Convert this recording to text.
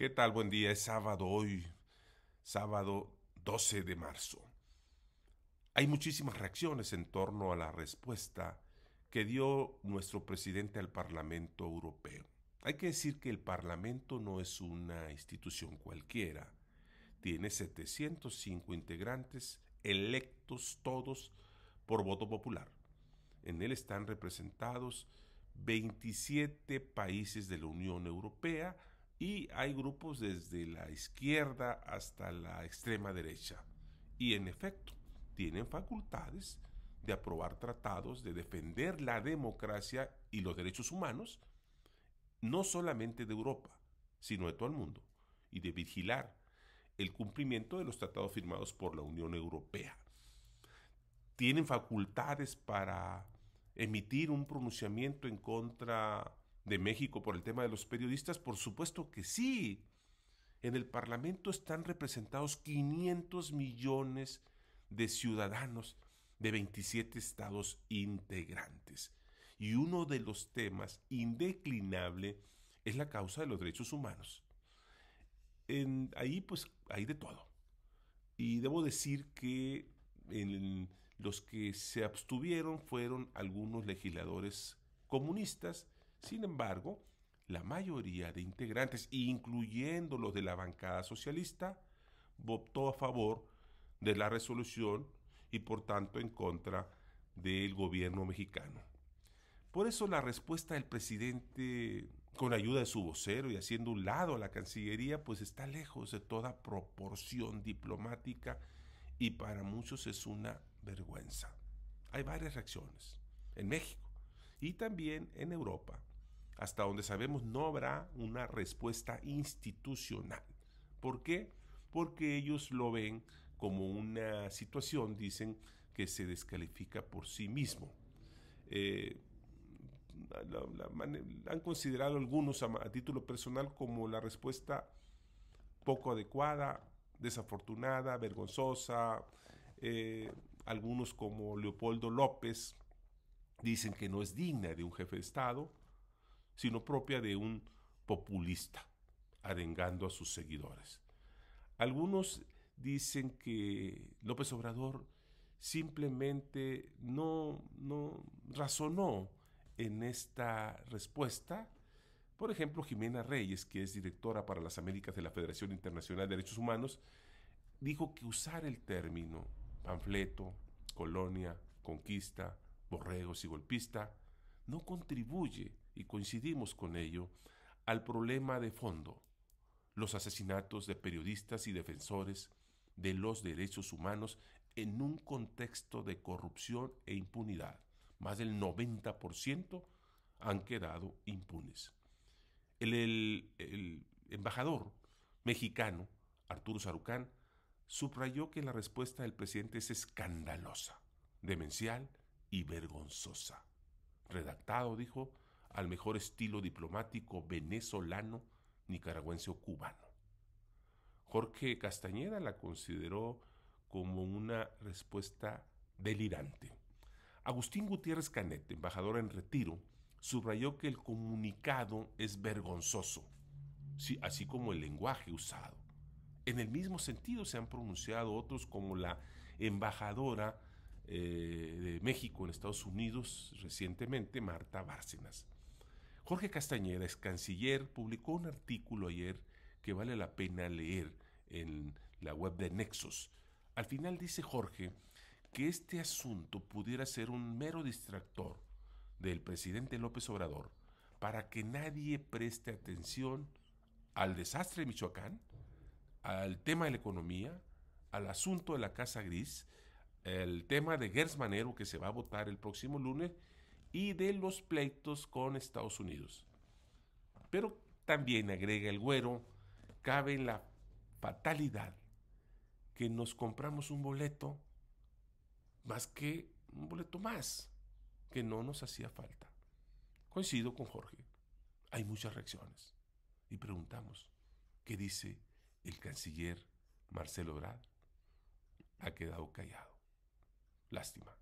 ¿Qué tal? Buen día, es sábado hoy, sábado 12 de marzo. Hay muchísimas reacciones en torno a la respuesta que dio nuestro presidente al Parlamento Europeo. Hay que decir que el Parlamento no es una institución cualquiera. Tiene 705 integrantes electos todos por voto popular. En él están representados 27 países de la Unión Europea, y hay grupos desde la izquierda hasta la extrema derecha. Y en efecto, tienen facultades de aprobar tratados, de defender la democracia y los derechos humanos, no solamente de Europa, sino de todo el mundo, y de vigilar el cumplimiento de los tratados firmados por la Unión Europea. Tienen facultades para emitir un pronunciamiento en contra de México por el tema de los periodistas. Por supuesto que sí. En el Parlamento están representados 500 millones de ciudadanos de 27 estados integrantes. Y uno de los temas indeclinable es la causa de los derechos humanos. Ahí pues hay de todo. Y debo decir que los que se abstuvieron fueron algunos legisladores comunistas. Sin embargo, la mayoría de integrantes, incluyendo los de la bancada socialista, votó a favor de la resolución y por tanto en contra del gobierno mexicano. Por eso la respuesta del presidente, con ayuda de su vocero y haciendo un lado a la Cancillería, pues está lejos de toda proporción diplomática y para muchos es una vergüenza. Hay varias reacciones en México y también en Europa. Hasta donde sabemos no habrá una respuesta institucional. ¿Por qué? Porque ellos lo ven como una situación, dicen, que se descalifica por sí mismo. Han considerado algunos a título personal como la respuesta poco adecuada, desafortunada, vergonzosa. Algunos como Leopoldo López dicen que no es digna de un jefe de Estado, sino propia de un populista, arengando a sus seguidores. Algunos dicen que López Obrador simplemente no razonó en esta respuesta. Por ejemplo, Jimena Reyes, que es directora para las Américas de la Federación Internacional de Derechos Humanos, dijo que usar el término panfleto, colonia, conquista, borregos y golpista no contribuye, y coincidimos con ello, al problema de fondo: los asesinatos de periodistas y defensores de los derechos humanos en un contexto de corrupción e impunidad. Más del 90% han quedado impunes. El embajador mexicano, Arturo Zarucán, subrayó que la respuesta del presidente es escandalosa, demencial y vergonzosa. Redactado, dijo, al mejor estilo diplomático venezolano, nicaragüense o cubano. Jorge Castañeda la consideró como una respuesta delirante. Agustín Gutiérrez Canete, embajador en retiro, subrayó que el comunicado es vergonzoso, así como el lenguaje usado. En el mismo sentido se han pronunciado otros como la embajadora de México en Estados Unidos recientemente, Marta Bárcenas. Jorge Castañeda, ex canciller, publicó un artículo ayer que vale la pena leer en la web de Nexos. Al final dice Jorge que este asunto pudiera ser un mero distractor del presidente López Obrador para que nadie preste atención al desastre de Michoacán, al tema de la economía, al asunto de la Casa Gris, el tema de Gertz Manero, que se va a votar el próximo lunes, y de los pleitos con Estados Unidos. Pero también, agrega el güero, cabe en la fatalidad que nos compramos un boleto más, que no nos hacía falta. Coincido con Jorge, hay muchas reacciones. Y preguntamos, ¿qué dice el canciller Marcelo Ebrard? Ha quedado callado. Lástima.